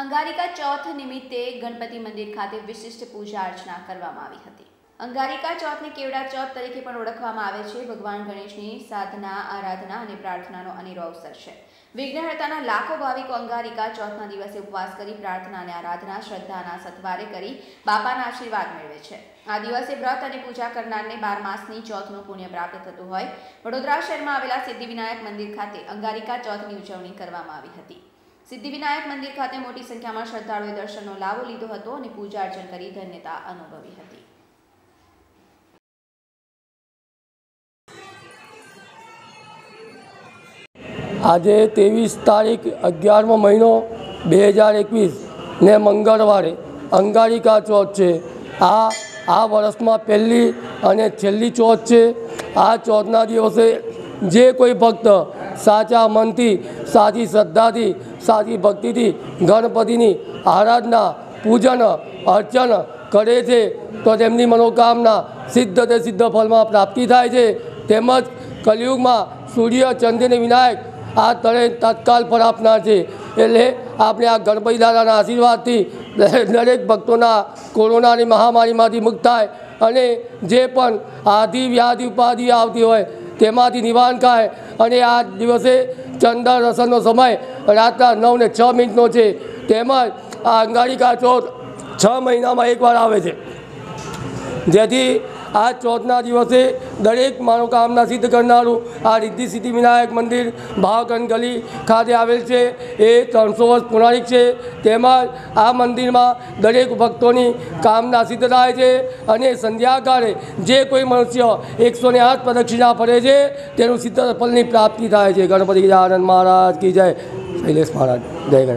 अंगारिका चौथ निमित्ते गणपति मंदिर खाते विशिष्ट पूजा अर्चना करवामां आवी हती। अंगारिका चौथ ने केवड़ा चौथ तरीके पण ओळखवामां आवे छे। भगवान गणेशनी साधना आराधना अने प्रार्थनानो अनेरो अवसर छे। विघ्नहर्ताना लाखों भाविको अंगारिका चौथना दिवसे उपवास करी प्रार्थना अने आराधना श्रद्धाना सत्वारे करी बापाना आशीर्वाद मेळवे छे। आ दिवसे व्रत अने पूजा करनारने 12 मासनी चौथनु पुण्य प्राप्त थतुं होय। वडोदरा शहेरमां आवेला सिद्धि विनायक मंदिर खाते अंगारिका चौथनी उजवणी करवामां आवी हती। सिद्धि विनायक मंदिर खाते मोटी संख्या में श्रद्धालुओं दर्शन लाभ लीधो हतो और पूजा अर्चन कर धन्यता अनुभवी हती। आज 23 तारीख 11मो महीनो 2021 ने मंगलवार अंगारिका चौथ है। आ वर्ष में पहली और छेल्ली चौथ है। आ चौथना दिवसे जे कोई भक्त साचा मन थी साची श्रद्धा थी साची भक्ति थी गणपति की आराधना पूजन अर्चन करे छे तो तेमनी मनोकामना सिद्ध ते सिद्ध फल में प्राप्ति थाय छे। तेमज कलियुग में सूर्य चंद्र ने विनायक आ त्रणेय तत्काल फल आपनार छे। एटले आपणे आ गणपति दादाना आशीर्वाद थी दरेक भक्तोना कोरोना नी महामारी मांथी मुक्त थाय अने जे पण आधी व्याधि उपाधि आवती होय तेमांथी निवारण थाय। अने आ दिवसे चंद्र रसनों समय रातना 9:06 है। तेमज आ अंगारिका चौथ 6 महीना में एक बार आवे छे। जेथी आ चौथना दिवसे दरेक मनोकामना सिद्ध करनारू आ रिद्धि सिद्धि विनायक मंदिर भावगंज गली खाते आवेल छे। ए 300 वर्ष पुराणिक छे। तेमज आ मंदिर में दरेक भक्तोनी कामना सिद्ध थाय छे अने संध्याकाले जे कोई मनुष्य 108 प्रदक्षिणा फरे छे तेनु सिद्ध फलनी प्राप्ति थाय छे। गणपति गजानन महाराज की जय। शैलेष महाराज जय।